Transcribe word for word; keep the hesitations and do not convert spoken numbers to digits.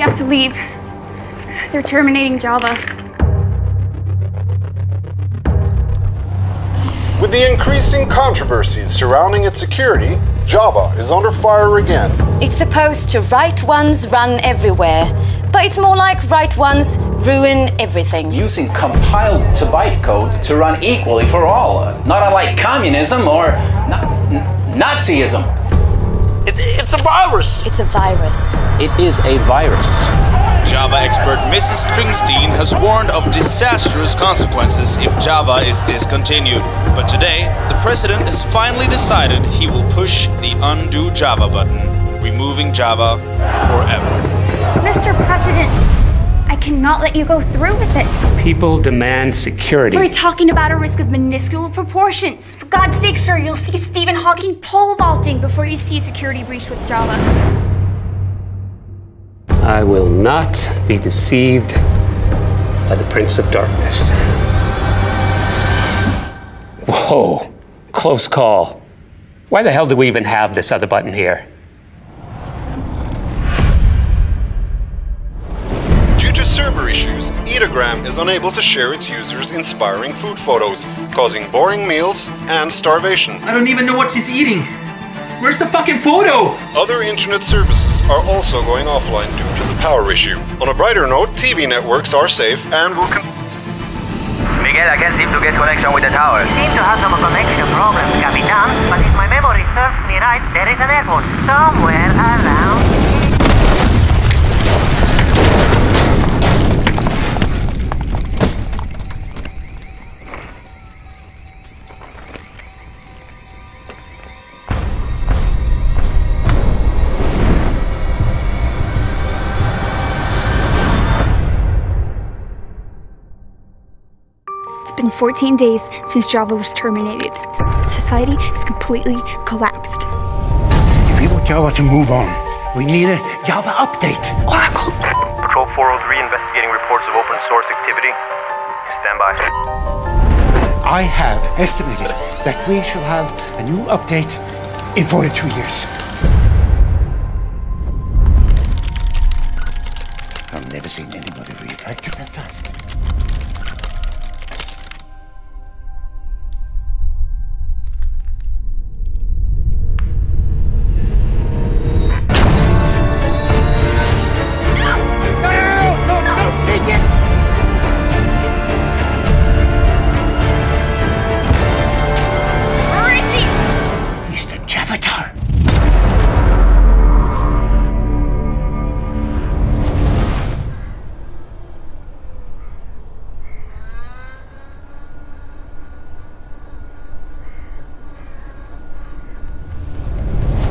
We have to leave. They're terminating Java. With the increasing controversies surrounding its security, Java is under fire again. It's supposed to right once, run everywhere, but it's more like right once, ruin everything. Using compiled to bytecode to run equally for all, not unlike communism or na Nazism. It's, it's a virus. It's a virus. It is a virus. Java expert Missus Stringstein has warned of disastrous consequences if Java is discontinued. But today, the president has finally decided he will push the undo Java button, removing Java forever. Mister President, I cannot let you go through with this. People demand security. We're talking about a risk of minuscule proportions. For God's sake, sir, you'll see Stephen Hawking pole vaulting before you see security breach with Java. I will not be deceived by the Prince of Darkness. Whoa, close call. Why the hell do we even have this other button here? Due to server issues, Eatagram is unable to share its users' inspiring food photos, causing boring meals and starvation. I don't even know what she's eating. Where's the fucking photo? Other internet services are also going offline due to the power issue. On a brighter note, T V networks are safe and will con- Miguel, I can't seem to get connection with the tower. You seem to have some connection problems, Capitan, but if my memory serves me right, there is an airport somewhere around. It's been fourteen days since Java was terminated. Society has completely collapsed. If we want Java to move on, we need a Java update. Oracle! Patrol four oh three investigating reports of open source activity. Stand by. I have estimated that we shall have a new update in forty-two years. I've never seen anybody refactor that fast.